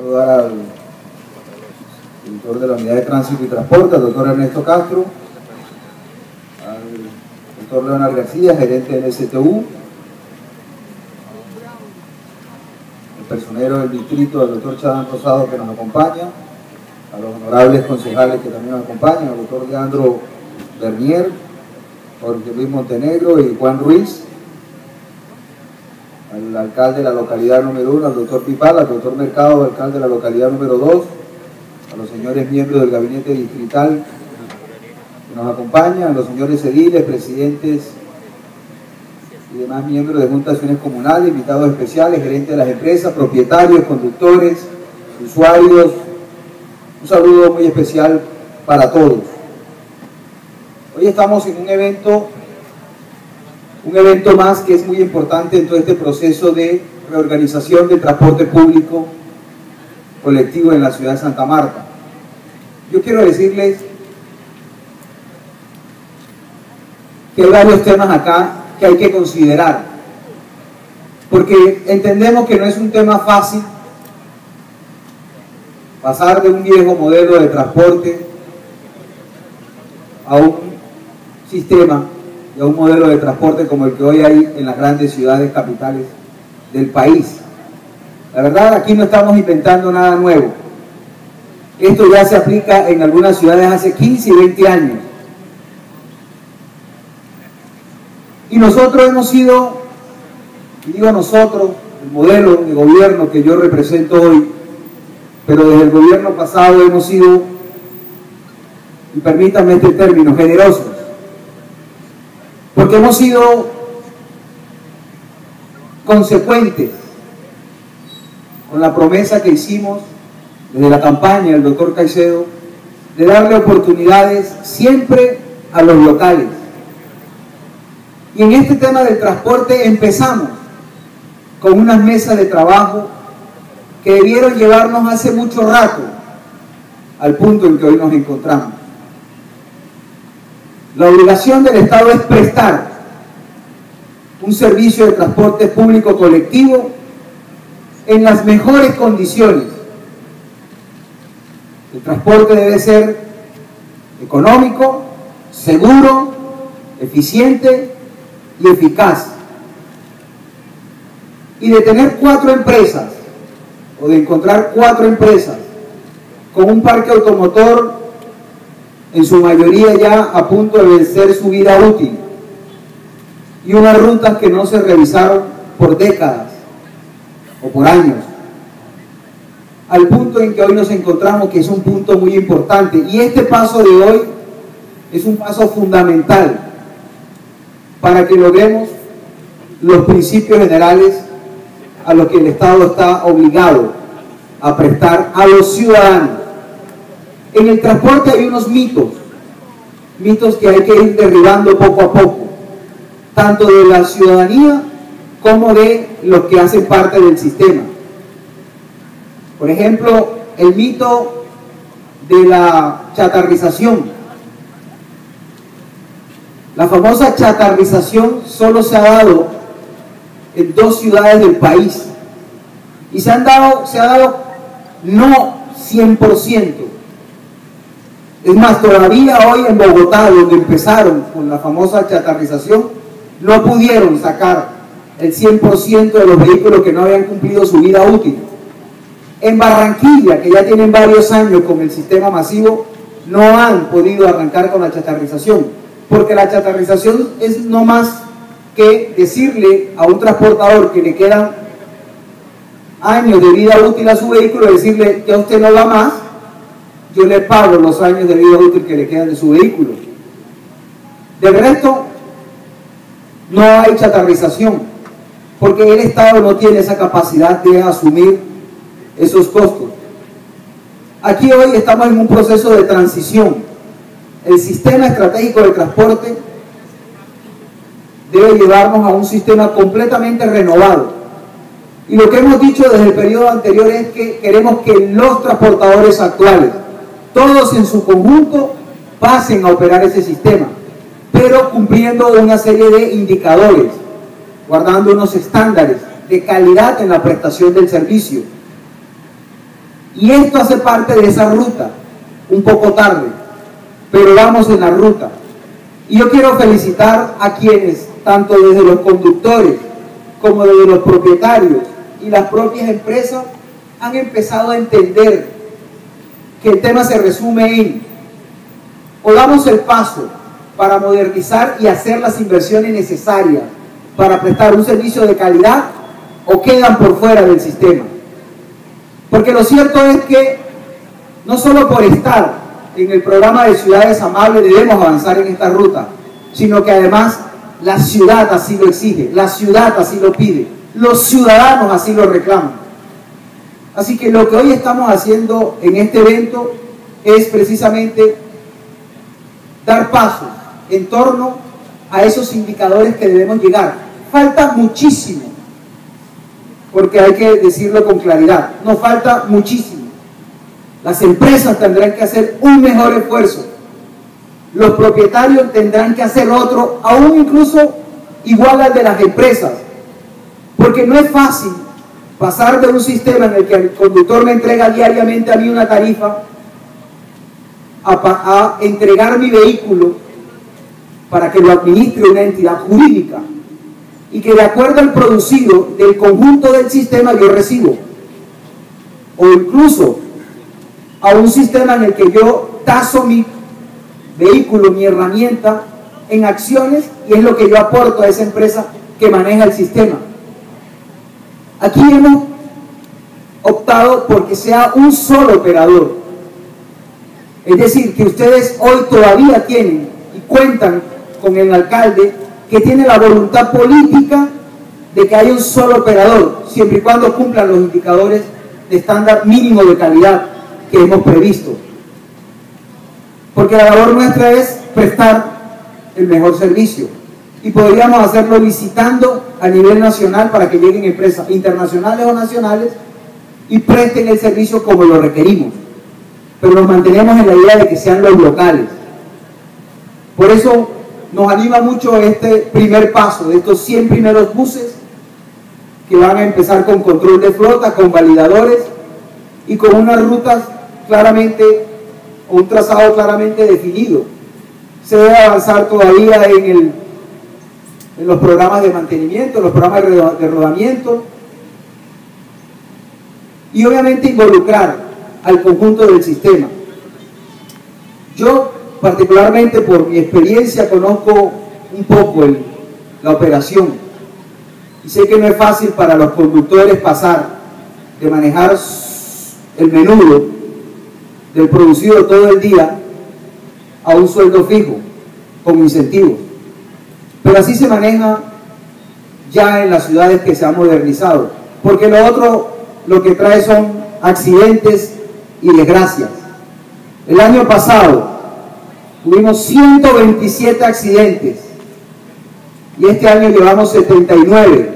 saludar al director de la Unidad de Tránsito y Transporte, al doctor Ernesto Castro, al doctor Leonardo García, gerente del STU, el personero del distrito, al doctor Chadán Rosado, que nos acompaña, a los honorables concejales que también nos acompañan, al doctor Leandro Bernier, Jorge Luis Montenegro y Juan Ruiz, al alcalde de la localidad número 1, al doctor Pipal, al doctor Mercado, alcalde de la localidad número 2, a los señores miembros del gabinete distrital que nos acompañan, a los señores ediles, presidentes y demás miembros de juntas de acciones comunales, invitados especiales, gerentes de las empresas, propietarios, conductores, usuarios. Un saludo muy especial para todos. Hoy estamos en un evento más que es muy importante en todo este proceso de reorganización del transporte público colectivo en la ciudad de Santa Marta. Yo quiero decirles que hay varios temas acá que hay que considerar, porque entendemos que no es un tema fácil pasar de un viejo modelo de transporte a un sistema y a un modelo de transporte como el que hoy hay en las grandes ciudades capitales del país. La verdad, aquí no estamos inventando nada nuevo. Esto ya se aplica en algunas ciudades hace 15 y 20 años. Y nosotros hemos sido, y digo nosotros, el modelo de gobierno que yo represento hoy, pero desde el gobierno pasado hemos sido, y permítanme este término, generosos, porque hemos sido consecuentes con la promesa que hicimos desde la campaña del doctor Caicedo de darle oportunidades siempre a los locales. Y en este tema del transporte empezamos con unas mesas de trabajo que debieron llevarnos hace mucho rato al punto en que hoy nos encontramos. La obligación del Estado es prestar un servicio de transporte público colectivo en las mejores condiciones. El transporte debe ser económico, seguro, eficiente y eficaz. Y de tener cuatro empresas, o de encontrar cuatro empresas con un parque automotor en su mayoría ya a punto de vencer su vida útil y unas rutas que no se revisaron por décadas o por años, al punto en que hoy nos encontramos, que es un punto muy importante, y este paso de hoy es un paso fundamental para que logremos los principios generales a los que el Estado está obligado a prestar a los ciudadanos. En el transporte hay unos mitos que hay que ir derribando poco a poco, tanto de la ciudadanía como de los que hacen parte del sistema. Por ejemplo, el mito de la chatarrización. La famosa chatarrización solo se ha dado en dos ciudades del país y se ha dado no 100%. Es más, todavía hoy en Bogotá, donde empezaron con la famosa chatarrización, no pudieron sacar el 100% de los vehículos que no habían cumplido su vida útil. En Barranquilla, que ya tienen varios años con el sistema masivo, no han podido arrancar con la chatarrización, porque la chatarrización es no más que decirle a un transportador que le quedan años de vida útil a su vehículo, decirle que usted no va más, yo le pago los años de vida útil que le quedan de su vehículo. Del resto, no hay chatarrización, porque el Estado no tiene esa capacidad de asumir esos costos. Aquí hoy estamos en un proceso de transición. El sistema estratégico de transporte debe llevarnos a un sistema completamente renovado. Y lo que hemos dicho desde el periodo anterior es que queremos que los transportadores actuales, todos en su conjunto, pasen a operar ese sistema, pero cumpliendo una serie de indicadores, guardando unos estándares de calidad en la prestación del servicio. Y esto hace parte de esa ruta, un poco tarde, pero vamos en la ruta. Y yo quiero felicitar a quienes, tanto desde los conductores como desde los propietarios y las propias empresas, han empezado a entender que el tema se resume en: o damos el paso para modernizar y hacer las inversiones necesarias para prestar un servicio de calidad, o quedan por fuera del sistema. Porque lo cierto es que no solo por estar en el programa de Ciudades Amables debemos avanzar en esta ruta, sino que además la ciudad así lo exige, la ciudad así lo pide, los ciudadanos así lo reclaman. Así que lo que hoy estamos haciendo en este evento es precisamente dar pasos en torno a esos indicadores que debemos llegar. Falta muchísimo, porque hay que decirlo con claridad, nos falta muchísimo. Las empresas tendrán que hacer un mejor esfuerzo, los propietarios tendrán que hacer otro, aún incluso igual al de las empresas, porque no es fácil pasar de un sistema en el que el conductor me entrega diariamente a mí una tarifa a entregar mi vehículo para que lo administre una entidad jurídica, y que de acuerdo al producido del conjunto del sistema yo recibo, o incluso a un sistema en el que yo taso mi vehículo, mi herramienta, en acciones, y es lo que yo aporto a esa empresa que maneja el sistema. Aquí hemos optado porque sea un solo operador, es decir, que ustedes hoy todavía tienen y cuentan con el alcalde que tiene la voluntad política de que haya un solo operador, siempre y cuando cumplan los indicadores de estándar mínimo de calidad que hemos previsto. Porque la labor nuestra es prestar el mejor servicio, y podríamos hacerlo visitando a nivel nacional para que lleguen empresas internacionales o nacionales y presten el servicio como lo requerimos, pero nos mantenemos en la idea de que sean los locales. Por eso nos anima mucho este primer paso de estos 100 primeros buses que van a empezar con control de flota, con validadores y con unas rutas claramente, o un trazado claramente definido. Se debe avanzar todavía en los programas de mantenimiento, los programas de rodamiento, y obviamente involucrar al conjunto del sistema. Yo particularmente, por mi experiencia, conozco un poco la operación, y sé que no es fácil para los conductores pasar de manejar el menudo del producido todo el día a un sueldo fijo con incentivos, pero así se maneja ya en las ciudades que se han modernizado, porque lo otro lo que trae son accidentes y desgracias. El año pasado tuvimos 127 accidentes y este año llevamos 79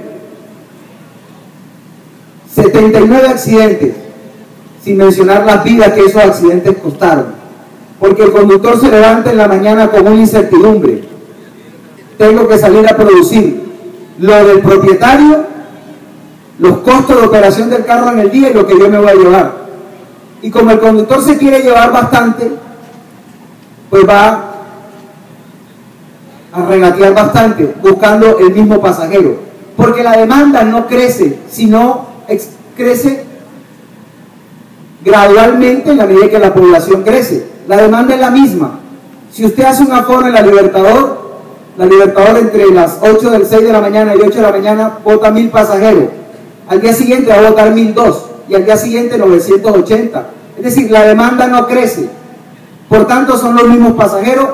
accidentes, sin mencionar las vidas que esos accidentes costaron, porque el conductor se levanta en la mañana con una incertidumbre: tengo que salir a producir lo del propietario, los costos de operación del carro en el día y lo que yo me voy a llevar. Y como el conductor se quiere llevar bastante, pues va a regatear bastante buscando el mismo pasajero, porque la demanda no crece, sino crece gradualmente en la medida que la población crece. La demanda es la misma. Si usted hace un aforo en la Libertador entre las 6 de la mañana y 8 de la mañana vota 1000 pasajeros, al día siguiente va a votar 1002 y al día siguiente 980. Es decir, la demanda no crece, por tanto son los mismos pasajeros.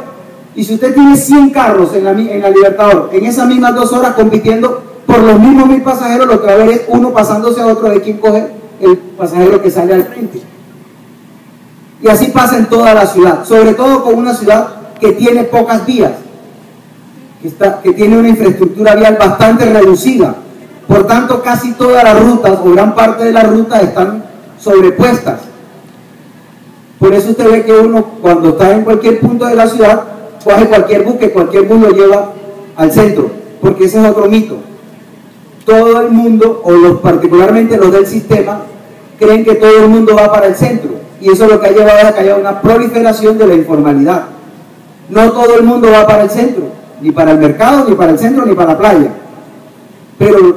Y si usted tiene 100 carros en la Libertador, en esas mismas 2 horas compitiendo por los mismos 1000 pasajeros, lo que va a haber es uno pasándose a otro de quien coge el pasajero que sale al frente. Y así pasa en toda la ciudad, sobre todo con una ciudad que tiene pocas vías, que tiene una infraestructura vial bastante reducida. Por tanto, casi todas las rutas o gran parte de las rutas están sobrepuestas. Por eso usted ve que uno, cuando está en cualquier punto de la ciudad, coge cualquier bus, que cualquier bus lo lleva al centro, porque ese es otro mito. Todo el mundo, particularmente los del sistema, creen que todo el mundo va para el centro, y eso es lo que ha llevado a que haya una proliferación de la informalidad. No todo el mundo va para el centro, ni para el mercado, ni para el centro, ni para la playa. Pero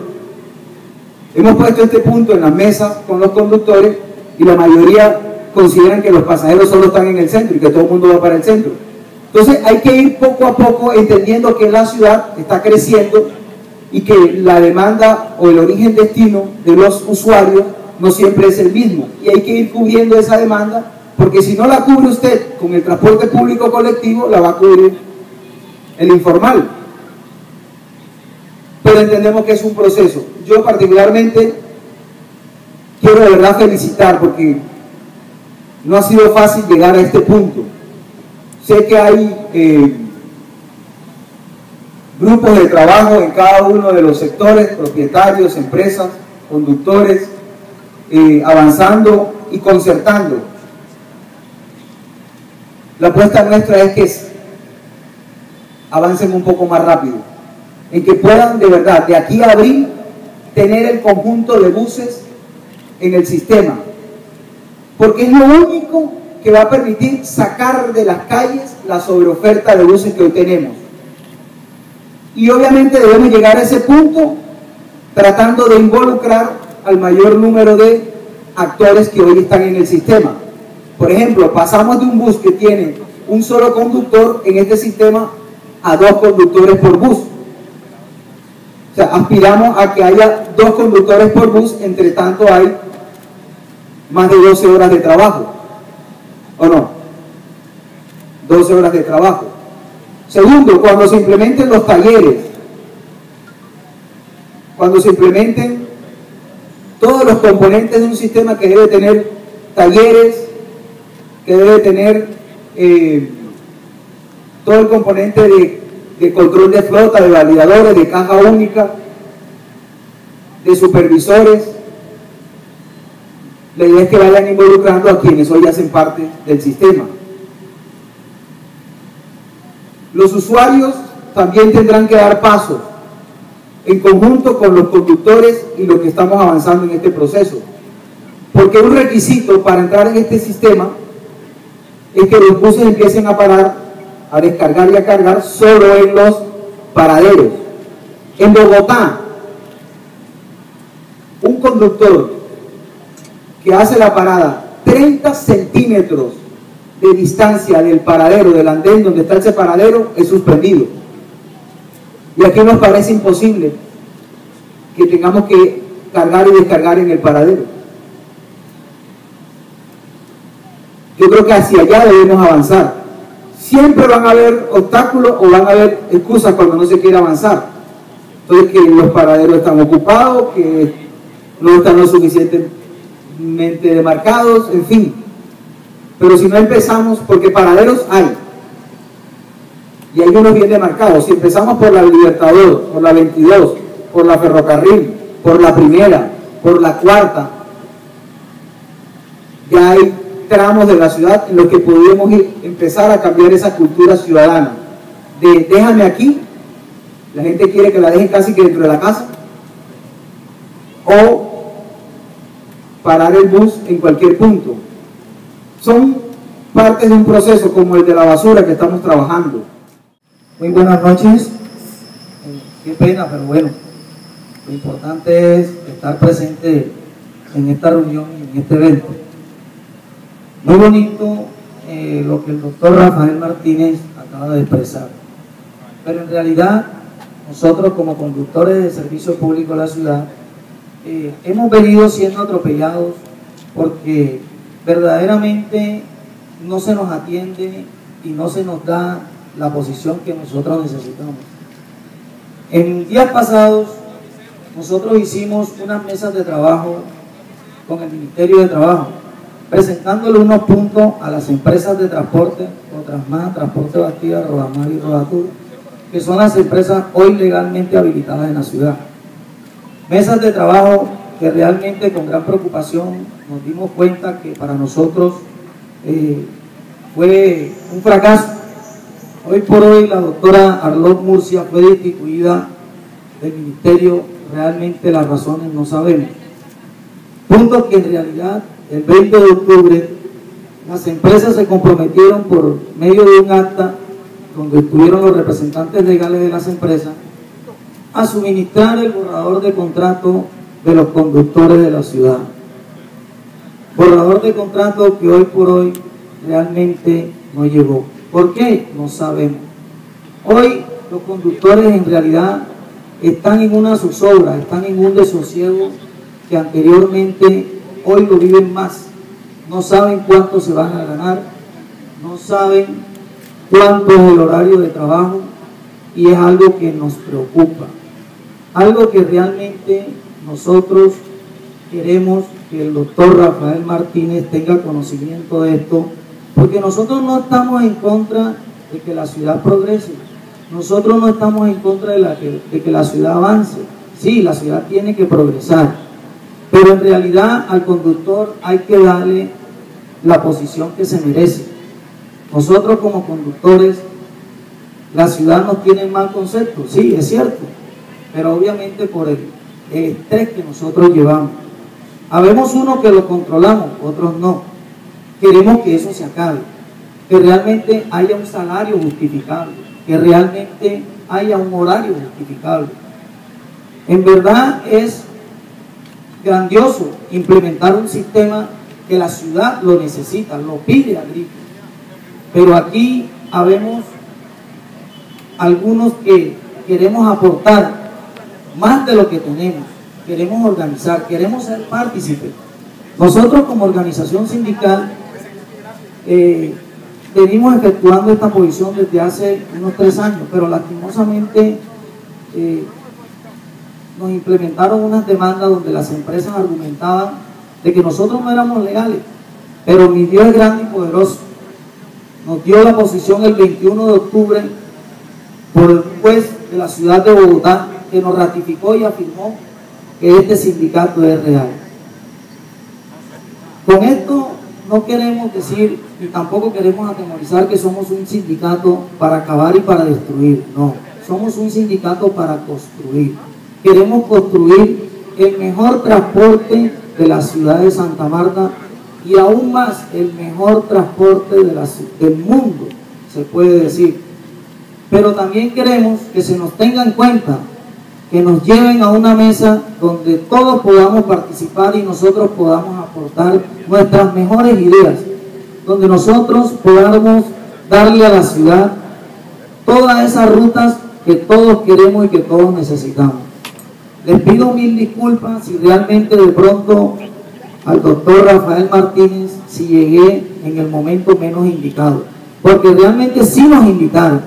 hemos puesto este punto en las mesas con los conductores y la mayoría consideran que los pasajeros solo están en el centro y que todo el mundo va para el centro. Entonces hay que ir poco a poco entendiendo que la ciudad está creciendo y que la demanda o el origen destino de los usuarios no siempre es el mismo, y hay que ir cubriendo esa demanda, porque si no la cubre usted con el transporte público colectivo, la va a cubrir el informal. Pero entendemos que es un proceso. Yo particularmente quiero de verdad felicitar, porque no ha sido fácil llegar a este punto. Sé que hay grupos de trabajo en cada uno de los sectores, propietarios, empresas, conductores, avanzando y concertando. La apuesta nuestra es que avancen un poco más rápido, en que puedan de verdad, de aquí a abril, tener el conjunto de buses en el sistema, porque es lo único que va a permitir sacar de las calles la sobreoferta de buses que hoy tenemos. Y obviamente debemos llegar a ese punto tratando de involucrar al mayor número de actores que hoy están en el sistema. Por ejemplo, pasamos de un bus que tiene un solo conductor en este sistema a 2 conductores por bus. O sea, aspiramos a que haya 2 conductores por bus, entre tanto hay más de 12 horas de trabajo, ¿o no? 12 horas de trabajo. Segundo, cuando se implementen los talleres, cuando se implementen todos los componentes de un sistema que debe tener talleres, que debe tener todo el componente de control de flota, de validadores, de caja única, de supervisores, la idea es que vayan involucrando a quienes hoy hacen parte del sistema. Los usuarios también tendrán que dar pasos en conjunto con los conductores y los que estamos avanzando en este proceso, porque un requisito para entrar en este sistema es que los buses empiecen a parar, a descargar y a cargar solo en los paraderos. En Bogotá, un conductor que hace la parada 30 centímetros de distancia del paradero, del andén donde está el separadero, es suspendido. Y aquí nos parece imposible que tengamos que cargar y descargar en el paradero. Yo creo que hacia allá debemos avanzar. Siempre van a haber obstáculos o van a haber excusas cuando no se quiere avanzar. Entonces, que los paraderos están ocupados, que no están lo suficientemente demarcados, en fin. Pero si no empezamos, porque paraderos hay, y hay unos bien demarcados, si empezamos por la Libertador, por la 22, por la Ferrocarril, por la Primera, por la Cuarta, ya hay tramos de la ciudad en los que podríamos empezar a cambiar esa cultura ciudadana de déjame aquí. La gente quiere que la dejen casi que dentro de la casa, o parar el bus en cualquier punto. Son partes de un proceso como el de la basura que estamos trabajando. Muy buenas noches. Qué pena, pero bueno, lo importante es estar presente en esta reunión y en este evento. Muy bonito lo que el doctor Rafael Martínez acaba de expresar, pero en realidad nosotros como conductores de servicio público de la ciudad hemos venido siendo atropellados porque verdaderamente no se nos atiende y no se nos da la posición que nosotros necesitamos. En días pasados nosotros hicimos unas mesas de trabajo con el Ministerio de Trabajo, presentándole unos puntos a las empresas de transporte, otras más, Transporte Bastida, Rodamar y Rodatur, que son las empresas hoy legalmente habilitadas en la ciudad. Mesas de trabajo que realmente con gran preocupación nos dimos cuenta que para nosotros fue un fracaso. Hoy por hoy la doctora Arlott Murcia fue destituida del ministerio, realmente las razones no sabemos. junto a que en realidad el 20 de octubre las empresas se comprometieron por medio de un acta donde estuvieron los representantes legales de las empresas a suministrar el borrador de contrato de los conductores de la ciudad. Borrador de contrato que hoy por hoy realmente no llegó. ¿Por qué? No sabemos. Hoy los conductores en realidad están en una zozobra, están en un desosiego que anteriormente hoy lo viven más. No saben cuánto se van a ganar, no saben cuánto es el horario de trabajo y es algo que nos preocupa. Algo que realmente nosotros queremos que el doctor Rafael Martínez tenga conocimiento de esto, porque nosotros no estamos en contra de que la ciudad progrese, nosotros no estamos en contra de que la ciudad avance. Sí, la ciudad tiene que progresar, pero en realidad al conductor hay que darle la posición que se merece. Nosotros como conductores, la ciudad nos tiene mal concepto, sí, es cierto, pero obviamente por el estrés que nosotros llevamos. Habemos unos que lo controlamos, otros no. Queremos que eso se acabe, que realmente haya un salario justificable, que realmente haya un horario justificable. En verdad es grandioso implementar un sistema que la ciudad lo necesita, lo pide a gritos. Pero aquí habemos algunos que queremos aportar más de lo que tenemos. Queremos organizar, queremos ser partícipes. Nosotros como organización sindical venimos efectuando esta posición desde hace unos 3 años, pero lastimosamente nos implementaron unas demandas donde las empresas argumentaban de que nosotros no éramos legales, pero mi Dios es grande y poderoso. Nos dio la posición el 21 de octubre por el juez de la ciudad de Bogotá, que nos ratificó y afirmó que este sindicato es real. Con esto no queremos decir y tampoco queremos atemorizar que somos un sindicato para acabar y para destruir, no, somos un sindicato para construir. Queremos construir el mejor transporte de la ciudad de Santa Marta y aún más el mejor transporte del mundo, se puede decir. Pero también queremos que se nos tenga en cuenta, que nos lleven a una mesa donde todos podamos participar y nosotros podamos aportar nuestras mejores ideas, donde nosotros podamos darle a la ciudad todas esas rutas que todos queremos y que todos necesitamos. Les pido mil disculpas si realmente de pronto al doctor Rafael Martínez si llegué en el momento menos indicado, porque realmente sí nos invitaron,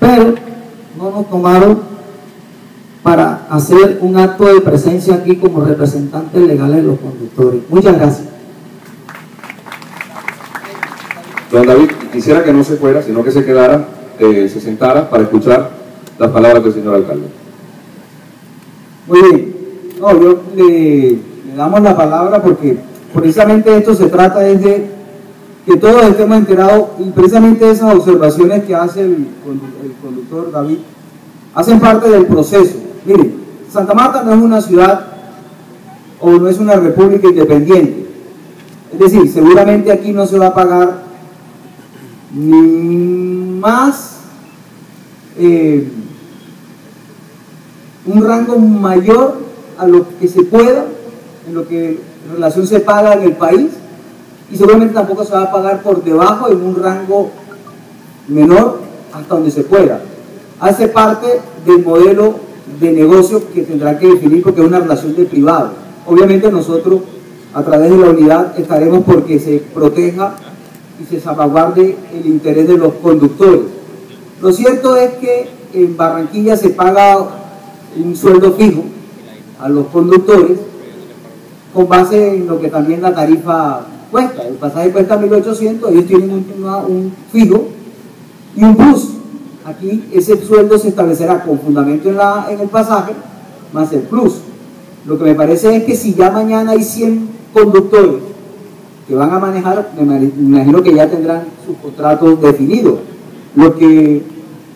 pero no nos tomaron para hacer un acto de presencia aquí como representantes legales de los conductores. Muchas gracias. Don David, quisiera que no se fuera, sino que se quedara, se sentara para escuchar las palabras del señor alcalde. Muy bien. No, yo le damos la palabra porque precisamente esto se trata es de que todos estemos enterados y precisamente esas observaciones que hace el conductor David hacen parte del proceso. Miren, Santa Marta no es una ciudad o no es una república independiente, es decir, seguramente aquí no se va a pagar más un rango mayor a lo que se pueda, en lo que en relación se paga en el país, y seguramente tampoco se va a pagar por debajo en un rango menor hasta donde se pueda. Hace parte del modelo de negocio que tendrá que definir porque es una relación de privado. Obviamente nosotros a través de la unidad estaremos porque se proteja y se salvaguarde el interés de los conductores. Lo cierto es que en Barranquilla se paga un sueldo fijo a los conductores con base en lo que también la tarifa cuesta. El pasaje cuesta 1.800, ellos tienen un fijo y un plus. Aquí ese sueldo se establecerá con fundamento en el pasaje, más el plus. Lo que me parece es que si ya mañana hay 100 conductores que van a manejar, me imagino que ya tendrán sus contratos definidos. Lo que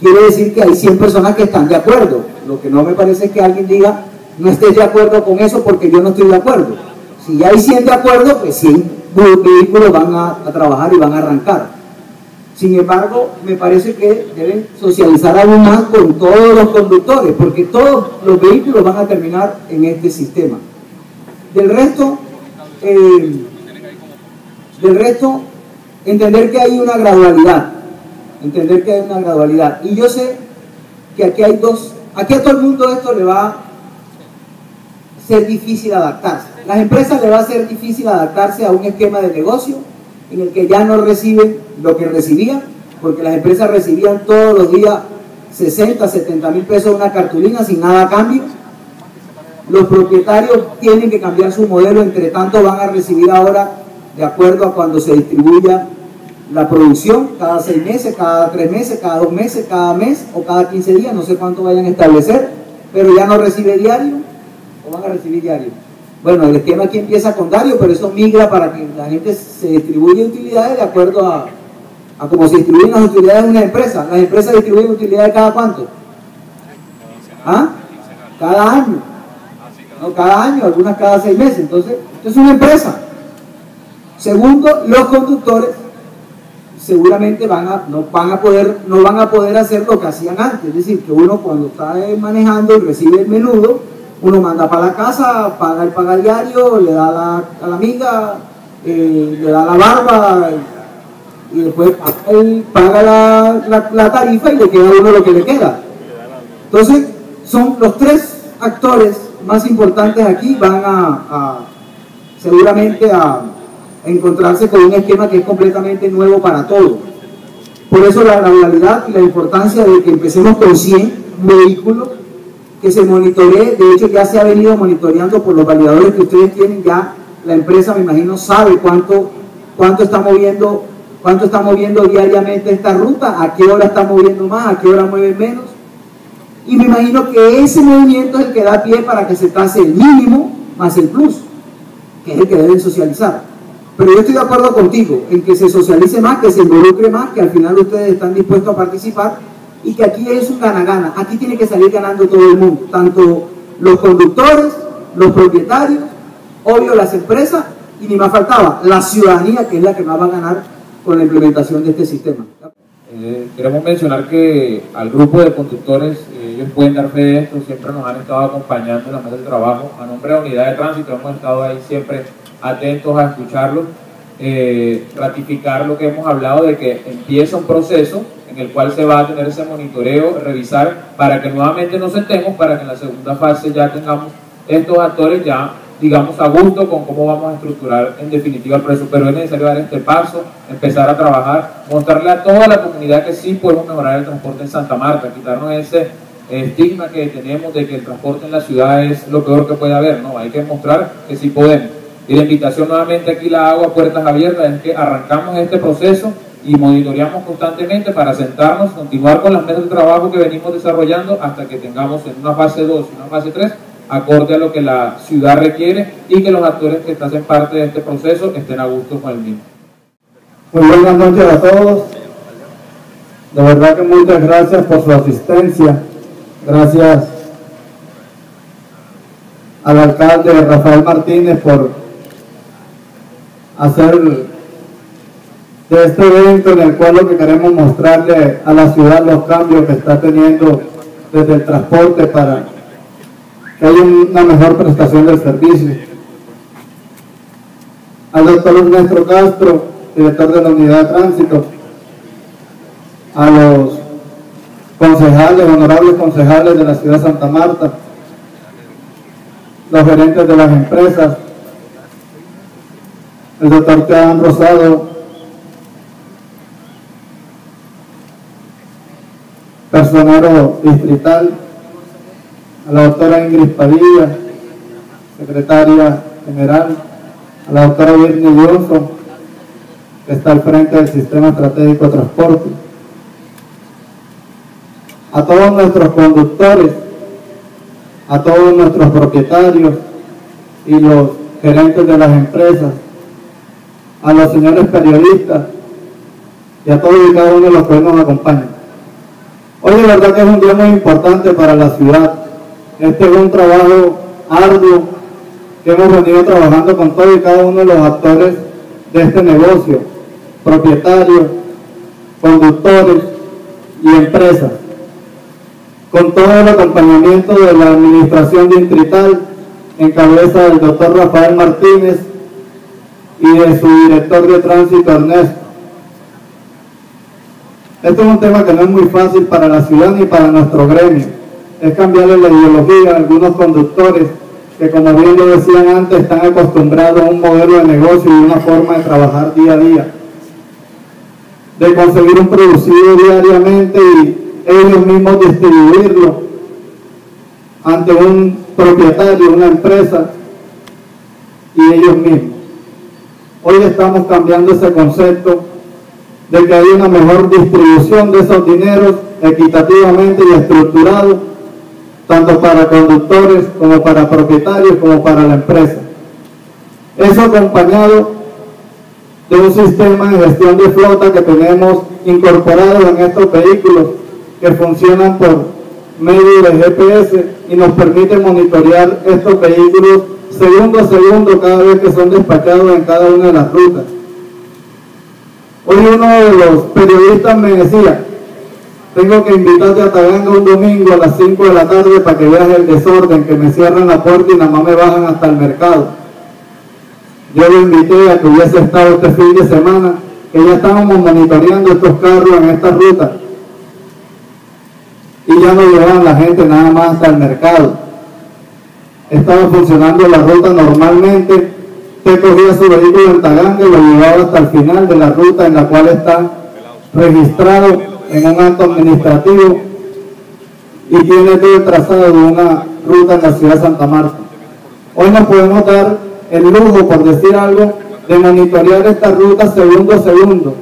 quiere decir que hay 100 personas que están de acuerdo. Lo que no me parece es que alguien diga, no estés de acuerdo con eso, porque yo no estoy de acuerdo. Si ya hay 100 de acuerdo, pues 100 vehículos van a trabajar y van a arrancar. Sin embargo, me parece que deben socializar aún más con todos los conductores, porque todos los vehículos van a terminar en este sistema. Del resto, entender que hay una gradualidad. Entender que hay una gradualidad. Y yo sé que aquí hay dos... Aquí a todo el mundo esto le va a ser difícil adaptarse. Las empresas le va a ser difícil adaptarse a un esquema de negocio en el que ya no reciben lo que recibían, porque las empresas recibían todos los días 60, 70 mil pesos una cartulina sin nada a cambio. Los propietarios tienen que cambiar su modelo, entre tanto van a recibir ahora, de acuerdo a cuando se distribuya la producción, cada 6 meses, cada 3 meses, cada 2 meses, cada mes o cada 15 días, no sé cuánto vayan a establecer, pero ya no recibe diario o van a recibir diario. Bueno, el esquema aquí empieza con diario, pero eso migra para que la gente se distribuya utilidades de acuerdo a cómo se distribuyen las utilidades de una empresa. Las empresas distribuyen utilidades cada cuánto. ¿Ah? Cada año. No, cada año, algunas cada 6 meses. Entonces, esto es una empresa. Segundo, los conductores seguramente no van a poder hacer lo que hacían antes. Es decir, que uno cuando está manejando y recibe el menudo, uno manda para la casa, paga el pagadiario, le da a la amiga, le da la barba, y después él paga la tarifa y le queda a uno lo que le queda. Entonces, son los 3 actores más importantes aquí, van seguramente a encontrarse con un esquema que es completamente nuevo para todos. Por eso la gradualidad y la importancia de que empecemos con 100 vehículos, que se monitoree. De hecho, ya se ha venido monitoreando por los validadores que ustedes tienen. Ya la empresa, me imagino, sabe cuánto está moviendo diariamente esta ruta, a qué hora está moviendo más, a qué hora mueve menos. Y me imagino que ese movimiento es el que da pie para que se tase el mínimo más el plus, que es el que deben socializar. Pero yo estoy de acuerdo contigo en que se socialice más, que se involucre más, que al final ustedes están dispuestos a participar, y que aquí es un gana-gana. Aquí tiene que salir ganando todo el mundo, tanto los conductores, los propietarios, obvio las empresas, y ni más faltaba, la ciudadanía, que es la que más va a ganar con la implementación de este sistema. Queremos mencionar que al grupo de conductores, ellos pueden dar fe de esto, siempre nos han estado acompañando en la mesa del trabajo. A nombre de la unidad de tránsito hemos estado ahí siempre atentos a escucharlos, ratificar lo que hemos hablado de que empieza un proceso en el cual se va a tener ese monitoreo, revisar, para que nuevamente nos sentemos, para que en la segunda fase ya tengamos estos actores ya, digamos, a gusto con cómo vamos a estructurar en definitiva el presupuesto. Pero es necesario dar este paso, empezar a trabajar, mostrarle a toda la comunidad que sí podemos mejorar el transporte en Santa Marta, quitarnos ese estigma que tenemos de que el transporte en la ciudad es lo peor que puede haber. No, hay que mostrar que sí podemos. Y la invitación nuevamente aquí la hago a puertas abiertas, es que arrancamos este proceso y monitoreamos constantemente para sentarnos, continuar con las mesas de trabajo que venimos desarrollando hasta que tengamos en una fase 2 y una fase 3, acorde a lo que la ciudad requiere y que los actores que hacen parte de este proceso estén a gusto con el mismo. Muy buenas noches a todos. De verdad que muchas gracias por su asistencia. Gracias al alcalde Rafael Martínez por hacer de este evento, en el cual lo que queremos mostrarle a la ciudad los cambios que está teniendo desde el transporte para que haya una mejor prestación del servicio. Al doctor Ernesto Castro, director de la unidad de tránsito, a los concejales, honorables concejales de la ciudad de Santa Marta, los gerentes de las empresas, el doctor Chadán Rosado, personero distrital, a la doctora Ingrid Padilla, secretaria general, a la doctora Virginia Lyonzo, que está al frente del Sistema Estratégico de Transporte, a todos nuestros conductores, a todos nuestros propietarios y los gerentes de las empresas, a los señores periodistas y a todos y cada uno de los que nos acompañan. Hoy de verdad que es un día muy importante para la ciudad. Este es un trabajo arduo que hemos venido trabajando con todos y cada uno de los actores de este negocio, propietarios, conductores y empresas, con todo el acompañamiento de la administración distrital en cabeza del doctor Rafael Martínez y de su director de tránsito Ernesto. Esto es un tema que no es muy fácil para la ciudad ni para nuestro gremio. Es cambiarle la ideología a algunos conductores que, como bien lo decían antes, están acostumbrados a un modelo de negocio y una forma de trabajar día a día, de conseguir un producido diariamente y ellos mismos distribuirlo ante un propietario, una empresa y ellos mismos. Hoy estamos cambiando ese concepto de que hay una mejor distribución de esos dineros equitativamente y estructurado, tanto para conductores como para propietarios como para la empresa. Eso acompañado de un sistema de gestión de flota que tenemos incorporado en estos vehículos, que funcionan por medio de GPS y nos permite monitorear estos vehículos segundo a segundo cada vez que son despachados en cada una de las rutas. Hoy uno de los periodistas me decía: tengo que invitarte a Taganga un domingo a las 5 de la tarde para que veas el desorden, que me cierran la puerta y nada más me bajan hasta el mercado. Yo lo invité a que hubiese estado este fin de semana, que ya estábamos monitoreando estos carros en esta ruta y ya no llevaban la gente nada más hasta el mercado. Estaba funcionando la ruta normalmente. Usted cogía su vehículo en Taganga y lo llevaba hasta el final de la ruta en la cual está registrado en un acto administrativo y tiene todo el trazado de una ruta en la ciudad de Santa Marta. Hoy nos podemos dar el lujo, por decir algo, de monitorear esta ruta segundo a segundo,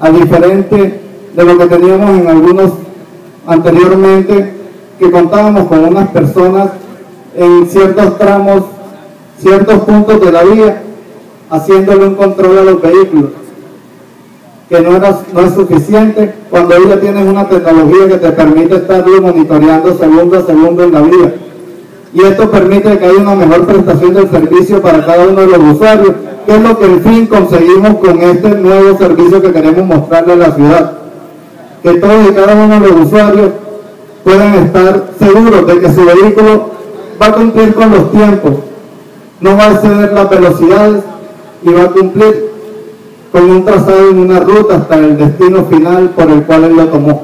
a diferente de lo que teníamos en algunos anteriormente, que contábamos con unas personas en ciertos tramos, ciertos puntos de la vía, haciéndole un control a los vehículos, que no es suficiente cuando hoy ya tienes una tecnología que te permite estarlo monitoreando segundo a segundo en la vía. Y esto permite que haya una mejor prestación del servicio para cada uno de los usuarios, que es lo que en fin conseguimos con este nuevo servicio que queremos mostrarle a la ciudad. Que todos y cada uno de los usuarios puedan estar seguros de que su vehículo va a cumplir con los tiempos, no va a exceder las velocidades y va a cumplir con un trazado en una ruta hasta el destino final por el cual él lo tomó.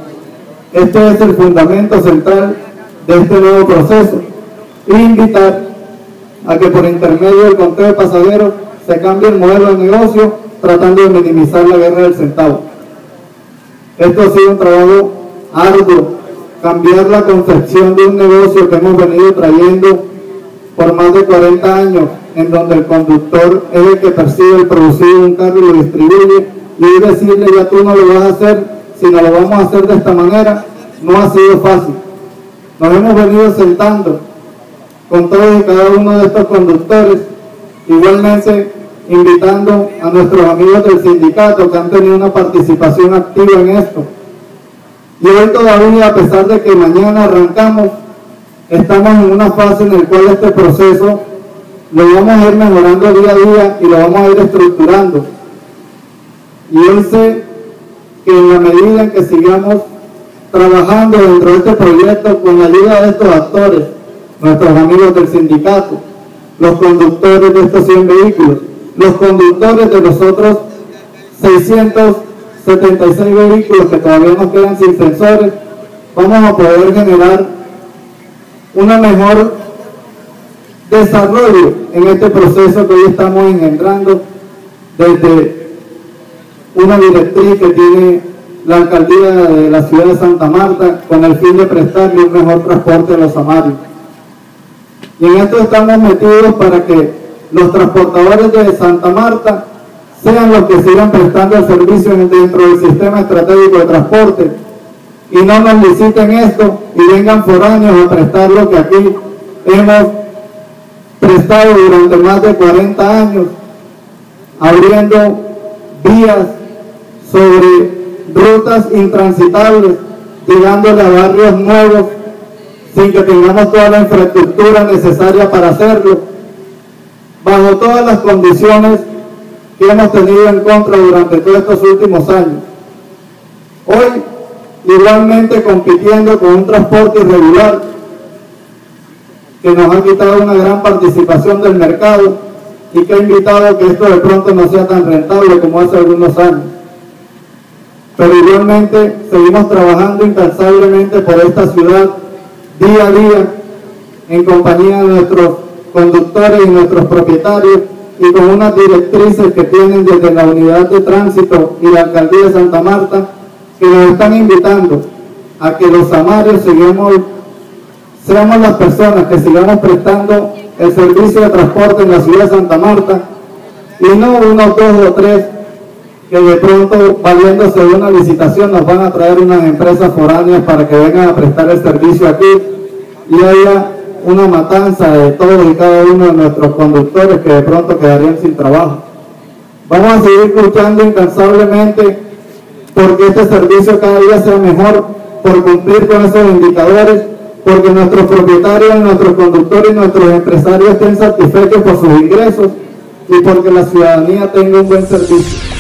Este es el fundamento central de este nuevo proceso. E invitar a que por intermedio del conteo de pasajeros se cambie el modelo de negocio, tratando de minimizar la guerra del centavo. Esto ha sido un trabajo arduo, cambiar la concepción de un negocio que hemos venido trayendo por más de 40 años, en donde el conductor es el que percibe el producido de un carro y lo distribuye, y decirle: ya tú no lo vas a hacer, sino lo vamos a hacer de esta manera, no ha sido fácil. Nos hemos venido sentando con todos y cada uno de estos conductores, igualmente invitando a nuestros amigos del sindicato que han tenido una participación activa en esto. Y hoy todavía, a pesar de que mañana arrancamos, estamos en una fase en la cual este proceso lo vamos a ir mejorando día a día y lo vamos a ir estructurando. Y yo sé que en la medida en que sigamos trabajando dentro de este proyecto con la ayuda de estos actores, nuestros amigos del sindicato, los conductores de estos 100 vehículos, los conductores de los otros 676 vehículos que todavía nos quedan sin sensores, vamos a poder generar un mejor desarrollo en este proceso que hoy estamos engendrando desde una directriz que tiene la alcaldía de la ciudad de Santa Marta, con el fin de prestarle un mejor transporte a los amarios. Y en esto estamos metidos para que los transportadores de Santa Marta sean los que sigan prestando el servicio dentro del sistema estratégico de transporte, y no nos liciten esto y vengan foráneos a prestar lo que aquí hemos prestado durante más de 40 años, abriendo vías sobre rutas intransitables, llegando a barrios nuevos, sin que tengamos toda la infraestructura necesaria para hacerlo, bajo todas las condiciones que hemos tenido en contra durante todos estos últimos años. Hoy, igualmente compitiendo con un transporte irregular que nos ha quitado una gran participación del mercado y que ha invitado a que esto de pronto no sea tan rentable como hace algunos años. Pero igualmente seguimos trabajando incansablemente por esta ciudad día a día en compañía de nuestros conductores y nuestros propietarios y con unas directrices que tienen desde la unidad de tránsito y la alcaldía de Santa Marta, que nos están invitando a que los samarios seamos las personas que sigamos prestando el servicio de transporte en la ciudad de Santa Marta y no unos dos o tres que de pronto, valiéndose de una licitación, nos van a traer unas empresas foráneas para que vengan a prestar el servicio aquí y haya una matanza de todos y cada uno de nuestros conductores que de pronto quedarían sin trabajo. Vamos a seguir luchando incansablemente porque este servicio cada día sea mejor, por cumplir con esos indicadores, porque nuestros propietarios, nuestros conductores y nuestros empresarios estén satisfechos por sus ingresos y porque la ciudadanía tenga un buen servicio.